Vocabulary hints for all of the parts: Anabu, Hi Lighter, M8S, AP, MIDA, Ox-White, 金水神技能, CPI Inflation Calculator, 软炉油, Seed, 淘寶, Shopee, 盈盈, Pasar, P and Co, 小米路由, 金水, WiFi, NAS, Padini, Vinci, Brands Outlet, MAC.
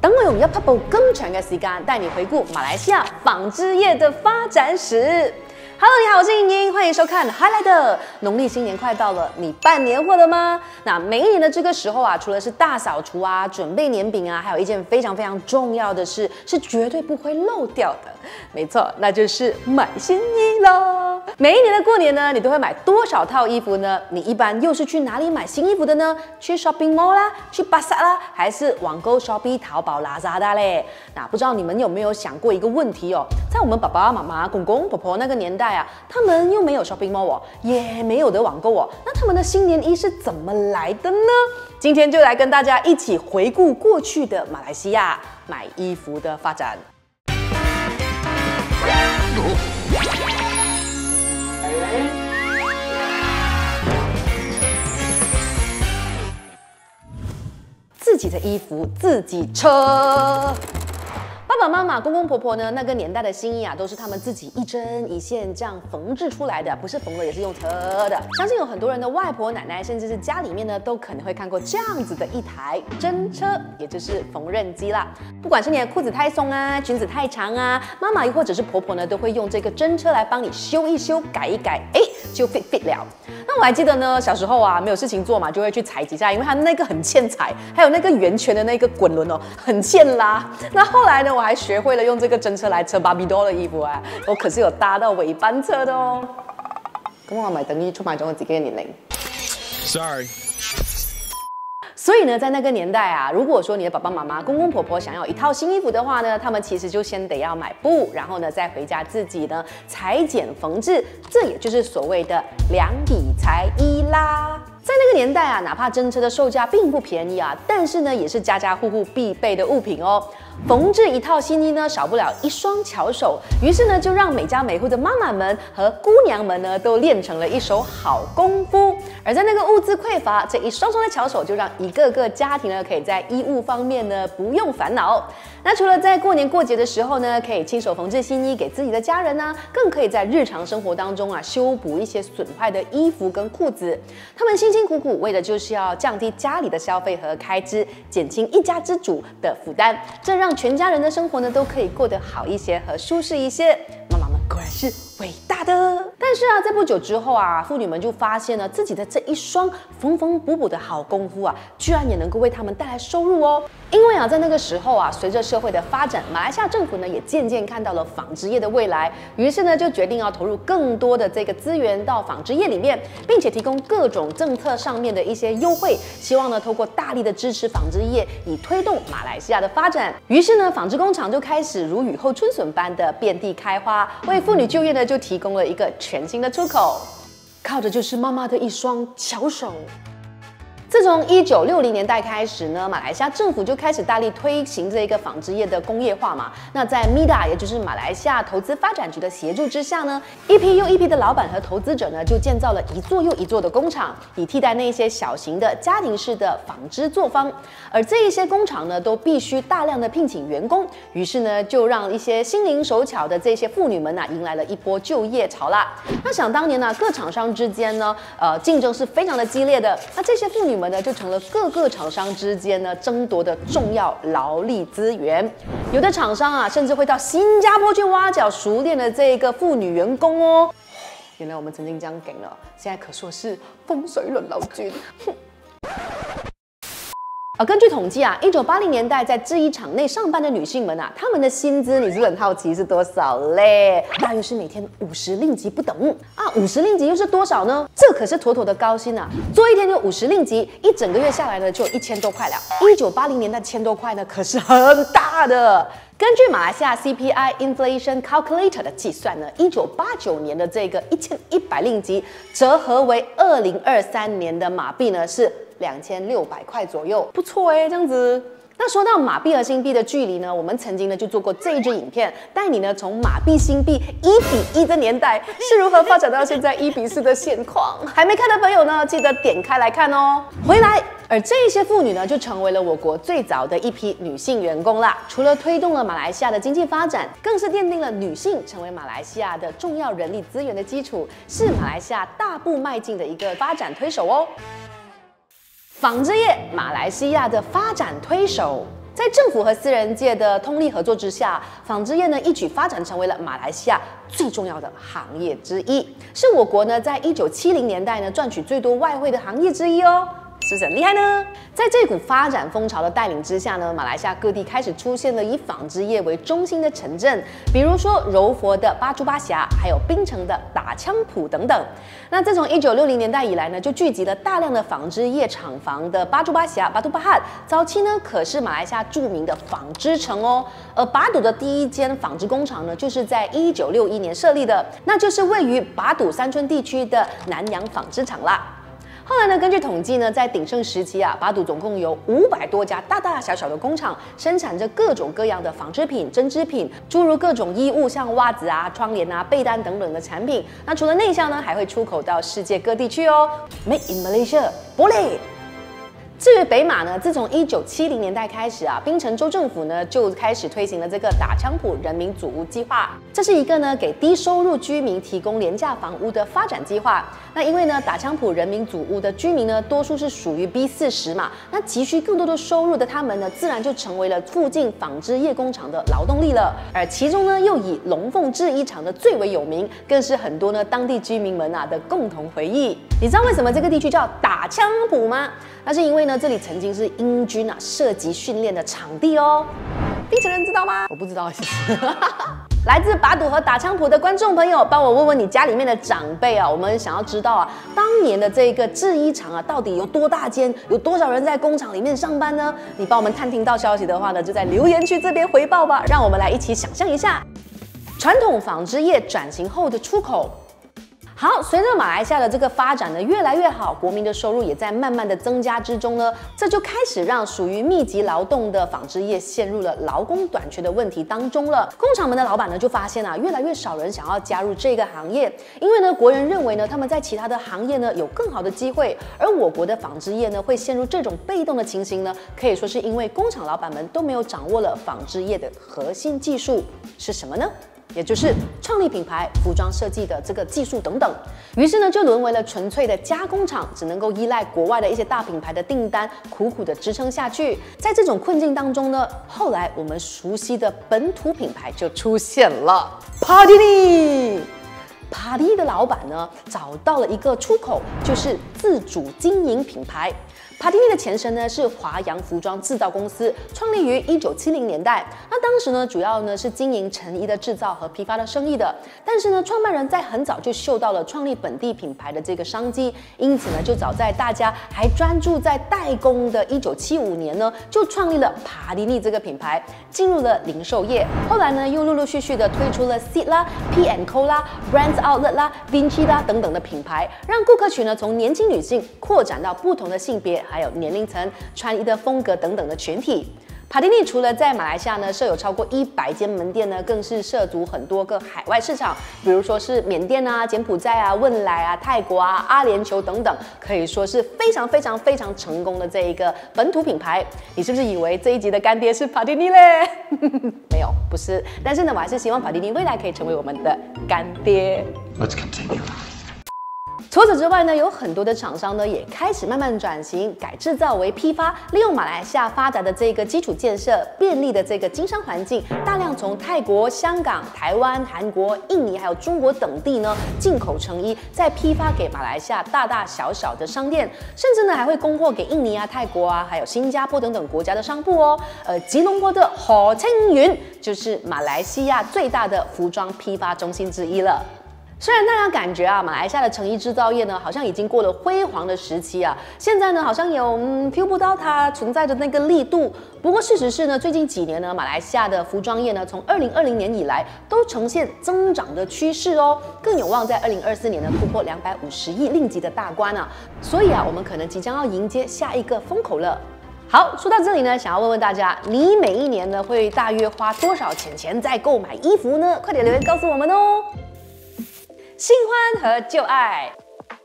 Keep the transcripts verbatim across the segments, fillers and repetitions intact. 等我用一匹布更長嘅時間帶你回顧馬來西亞紡織業的發展史。Hello， 你好，我是瑩瑩，歡迎收看 Hi Lighter。農曆新年快到了，你辦年貨了嗎？那每一年的這個時候啊，除了是大掃除啊、準備年餅啊，還有一件非常非常重要的事是絕對不會漏掉的。沒錯，那就是買新衣啦。每一年的過年呢，你都會買多少套衣服呢？你一般又是去哪裡買新衣服的呢？去 shopping mall 啦，去 Pasar 啦，還是網購 Shopee 淘寶？ 寶拉扎的嘞，那不知道你们有没有想过一个问题哦？在我们爸爸妈妈、公公婆婆那个年代啊，他们又没有 shopping mall 哦，也没有的网购哦，那他们的新年衣是怎么来的呢？今天就来跟大家一起回顾过去的马来西亚买衣服的发展。自己的衣服自己车。爸爸妈妈、公公婆婆呢，那个年代的新衣啊，都是他们自己一针一线这样缝制出来的，不是缝的也是用车的。相信有很多人的外婆、奶奶，甚至是家里面呢，都可能会看过这样子的一台针车，也就是缝纫机啦。不管是你的裤子太松啊，裙子太长啊，妈妈又或者是婆婆呢，都会用这个针车来帮你修一修、改一改，哎，就 fit fit 了。 那我还记得呢，小时候啊，没有事情做嘛，就会去踩几下，因为它那个很欠踩，还有那个圆圈的那个滚轮哦，很欠拉。那后来呢，我还学会了用这个针车来车芭比 doll 的衣服啊，我可是有搭到尾班车的哦。咁我咪等於出賣咗我自己嘅年齡。Sorry。 所以呢，在那个年代啊，如果说你的爸爸妈妈、公公婆婆想要一套新衣服的话呢，他们其实就先得要买布，然后呢，再回家自己呢裁剪缝制，这也就是所谓的量体裁衣啦。 在那个年代啊，哪怕针车的售价并不便宜啊，但是呢，也是家家户户必备的物品哦。缝制一套新衣呢，少不了一双巧手，于是呢，就让每家每户的妈妈们和姑娘们呢，都练成了一手好功夫。而在那个物资匮乏，这一双双的巧手就让一个个家庭呢，可以在衣物方面呢，不用烦恼。那除了在过年过节的时候呢，可以亲手缝制新衣给自己的家人呢、啊，更可以在日常生活当中啊，修补一些损坏的衣服跟裤子。他们辛辛 辛辛苦苦为的就是要降低家里的消费和开支，减轻一家之主的负担，这让全家人的生活呢都可以过得好一些和舒适一些。妈妈们果然是伟大的。但是啊，在不久之后啊，妇女们就发现呢，自己的这一双缝缝补补的好功夫啊，居然也能够为他们带来收入哦。因为啊，在那个时候啊，随着社会的发展，马来西亚政府呢也渐渐看到了纺织业的未来，于是呢就决定要投入更多的这个资源到纺织业里面，并且提供各种政策。 上面的一些优惠，希望呢，透过大力的支持纺织业，以推动马来西亚的发展。于是呢，纺织工厂就开始如雨后春笋般的遍地开花，为妇女就业呢，就提供了一个全新的出口。靠的就是妈妈的一双巧手。 自从一九六零年代开始呢，马来西亚政府就开始大力推行这一个纺织业的工业化嘛。那在 M I D A， 也就是马来西亚投资发展局的协助之下呢，一批又一批的老板和投资者呢，就建造了一座又一座的工厂，以替代那些小型的家庭式的纺织作坊。而这一些工厂呢，都必须大量的聘请员工，于是呢，就让一些心灵手巧的这些妇女们啊，迎来了一波就业潮啦。那想当年呢、啊，各厂商之间呢，呃，竞争是非常的激烈的。那这些妇女 我们呢就成了各个厂商之间呢争夺的重要劳力资源，有的厂商啊甚至会到新加坡去挖角熟练的这个妇女员工哦。原来我们曾经这样给了，现在可说是风水轮流转。而根据统计啊， 一九八零年代在制衣厂内上班的女性们啊，她们的薪资你是不是很好奇是多少嘞？大约是每天五十令吉不等啊，五十令吉又是多少呢？这可是妥妥的高薪啊！做一天就五十令吉，一整个月下来呢就一千多块了。一九八零年代千多块呢可是很大的。 根据马来西亚 C P I Inflation Calculator 的计算呢， 一九八九年的这个 一千一百令吉折合为二零二三年的马币呢是 两千六百块左右，不错哎，这样子。那说到马币和新币的距离呢，我们曾经呢就做过这一支影片，带你呢从马币新币一比一的年代是如何发展到现在一比四的现况。还没看的朋友呢，记得点开来看哦。回来。 而这一些妇女呢，就成为了我国最早的一批女性员工啦。除了推动了马来西亚的经济发展，更是奠定了女性成为马来西亚的重要人力资源的基础，是马来西亚大步迈进的一个发展推手哦。纺织业，马来西亚的发展推手。在政府和私人界的通力合作之下，纺织业呢一举发展成为了马来西亚最重要的行业之一，是我国呢在一九七零年代呢赚取最多外汇的行业之一哦。 是不是很厉害呢？在这股发展风潮的带领之下呢，马来西亚各地开始出现了以纺织业为中心的城镇，比如说柔佛的巴珠巴峡，还有槟城的打枪埔等等。那自从一九六零年代以来呢，就聚集了大量的纺织业厂房的巴珠巴峡、巴杜巴汉，早期呢可是马来西亚著名的纺织城哦。而巴杜的第一间纺织工厂呢，就是在一九六一年设立的，那就是位于巴杜山村地区的南洋纺织厂啦。 后来呢，根据统计呢，在鼎盛时期啊，巴杜总共有五百多家大大小小的工厂，生产着各种各样的纺织品、针织品，诸如各种衣物，像袜子啊、窗帘啊、被单等等的产品。那除了内销呢，还会出口到世界各地去哦。Made in Malaysia， boleh。 至于北马呢，自从一九七零年代开始啊，槟城州政府呢就开始推行了这个打枪埔人民组屋计划，这是一个呢给低收入居民提供廉价房屋的发展计划。那因为呢打枪埔人民组屋的居民呢，多数是属于 B 四十嘛，那急需更多的收入的他们呢，自然就成为了附近纺织业工厂的劳动力了。而其中呢，又以龙凤制衣厂的最为有名，更是很多呢当地居民们啊的共同回忆。你知道为什么这个地区叫打枪埔吗？那是因为呢。 这里曾经是英军啊射击训练的场地哦，槟城人知道吗？我不知道，其实。来自巴杜和打枪埔的观众朋友，帮我问问你家里面的长辈啊，我们想要知道啊，当年的这个制衣厂啊，到底有多大间，有多少人在工厂里面上班呢？你帮我们探听到消息的话呢，就在留言区这边回报吧，让我们来一起想象一下传统纺织业转型后的出口。 好，随着马来西亚的这个发展呢越来越好，国民的收入也在慢慢的增加之中呢，这就开始让属于密集劳动的纺织业陷入了劳工短缺的问题当中了。工厂们的老板呢就发现啊，越来越少人想要加入这个行业，因为呢国人认为呢他们在其他的行业呢有更好的机会，而我国的纺织业呢会陷入这种被动的情形呢，可以说是因为工厂老板们都没有掌握了纺织业的核心技术是什么呢？ 也就是创立品牌、服装设计的这个技术等等，于是呢就沦为了纯粹的加工厂，只能够依赖国外的一些大品牌的订单，苦苦的支撑下去。在这种困境当中呢，后来我们熟悉的本土品牌就出现了 Padini。Padini 的老板呢找到了一个出口，就是自主经营品牌。 Padini 的前身呢是华洋服装制造公司，创立于一九七零年代。那当时呢，主要呢是经营成衣的制造和批发的生意的。但是呢，创办人在很早就嗅到了创立本地品牌的这个商机，因此呢，就早在大家还专注在代工的一九七五年呢，就创立了 Padini 这个品牌，进入了零售业。后来呢，又陆陆续续的推出了 Seed 啦、P and Co 啦、Brands Outlet 啦、Vinci 啦等等的品牌，让顾客群呢从年轻女性扩展到不同的性别。 还有年龄层、穿衣的风格等等的群体。 Padini 除了在马来西亚呢设有超过一百间门店呢，更是涉足很多个海外市场，比如说是缅甸啊、柬埔寨啊、汶莱啊、泰国啊、阿联酋等等，可以说是非常非常非常成功的这一个本土品牌。你是不是以为这一集的干爹是 Padini 嘞？没有，不是。但是呢，我还是希望 Padini 未来可以成为我们的干爹。Let's continue. 除此之外呢，有很多的厂商呢也开始慢慢转型，改制造为批发，利用马来西亚发达的这个基础建设便利的这个经商环境，大量从泰国、香港、台湾、韩国、印尼还有中国等地呢进口成衣，再批发给马来西亚大大小小的商店，甚至呢还会供货给印尼啊、泰国啊，还有新加坡等等国家的商铺哦。呃，吉隆坡的火青云就是马来西亚最大的服装批发中心之一了。 虽然大家感觉啊，马来西亚的成衣制造业呢，好像已经过了辉煌的时期啊，现在呢，好像有嗯 feel 不到它存在的那个力度。不过事实是呢，最近几年呢，马来西亚的服装业呢，从二零二零年以来都呈现增长的趋势哦，更有望在二零二四年呢突破两百五十亿令吉的大关啊。所以啊，我们可能即将要迎接下一个风口了。 好，说到这里呢，想要问问大家，你每一年呢会大约花多少钱钱在购买衣服呢？快点留言告诉我们哦。 新欢和旧爱，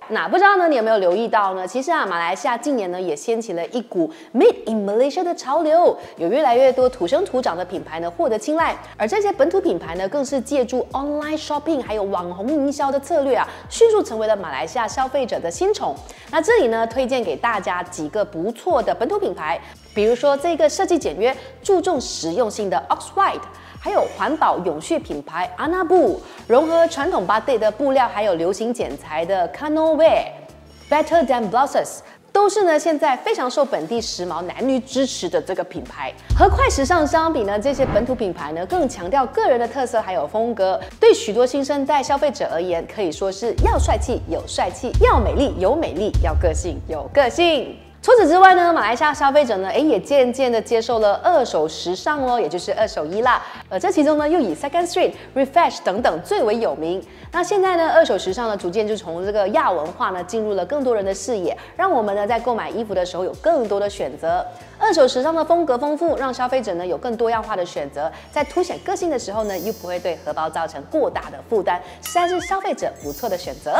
那不知道呢，你有没有留意到呢？其实啊，马来西亚近年呢也掀起了一股 Made in Malaysia 的潮流，有越来越多土生土长的品牌呢获得青睐，而这些本土品牌呢，更是借助 online shopping 还有网红营销的策略啊，迅速成为了马来西亚消费者的新宠。那这里呢，推荐给大家几个不错的本土品牌。比如说这个设计简约、注重实用性的 Ox-White， 还有环保永续品牌 Anabu， 融合传统 batik 的布料，还有流行剪裁的 Kano Wear、Better Than Blouses， 都是呢现在非常受本地时髦男女支持的这个品牌。和快时尚相比呢，这些本土品牌呢更强调个人的特色还有风格。对许多新生代消费者而言，可以说是要帅气有帅气，要美丽有美丽，要个性有个性。 除此之外呢，马来西亚消费者呢，哎，也渐渐的接受了二手时尚哦，也就是二手衣啦。呃，这其中呢，又以 Second Street、Refresh 等等最为有名。那现在呢，二手时尚呢，逐渐就从这个亚文化呢，进入了更多人的视野，让我们呢，在购买衣服的时候有更多的选择。二手时尚的风格丰富，让消费者呢，有更多样化的选择，在凸显个性的时候呢，又不会对荷包造成过大的负担，实在是消费者不错的选择。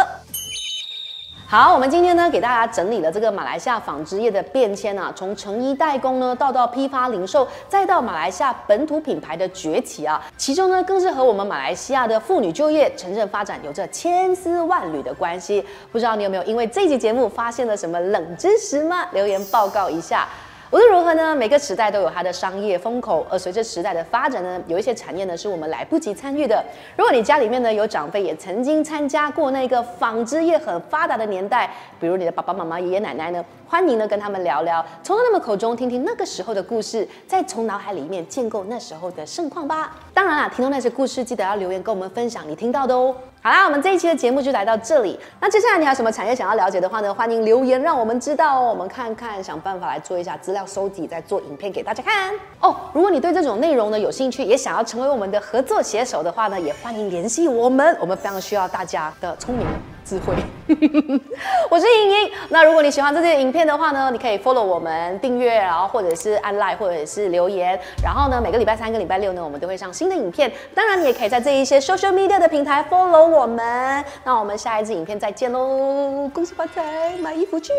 好，我们今天呢给大家整理了这个马来西亚纺织业的变迁啊，从成衣代工呢，到到批发零售，再到马来西亚本土品牌的崛起啊，其中呢更是和我们马来西亚的妇女就业、城镇发展有着千丝万缕的关系。不知道你有没有因为这期节目发现了什么冷知识吗？留言报告一下。 无论如何呢，每个时代都有它的商业风口，而随着时代的发展呢，有一些产业呢是我们来不及参与的。如果你家里面呢有长辈也曾经参加过那个纺织业很发达的年代，比如你的爸爸妈妈、爷爷奶奶呢，欢迎呢跟他们聊聊，从他们口中听听那个时候的故事，再从脑海里面建构那时候的盛况吧。当然啦，听到那些故事，记得要留言跟我们分享你听到的哦。 好啦，我们这一期的节目就来到这里。那接下来你还有什么产业想要了解的话呢？欢迎留言让我们知道哦，我们看看想办法来做一下资料收集，再做影片给大家看哦。如果你对这种内容呢有兴趣，也想要成为我们的合作携手的话呢，也欢迎联系我们，我们非常需要大家的聪明智慧。我是莹莹。那如果你喜欢这些影片的话呢，你可以 follow 我们订阅，然后或者是按 like， 或者是留言。然后呢，每个礼拜三跟礼拜六呢，我们都会上新的影片。当然，你也可以在这一些 social media 的平台 follow 我们，那我们下一支影片再见喽！恭喜发财，买衣服去！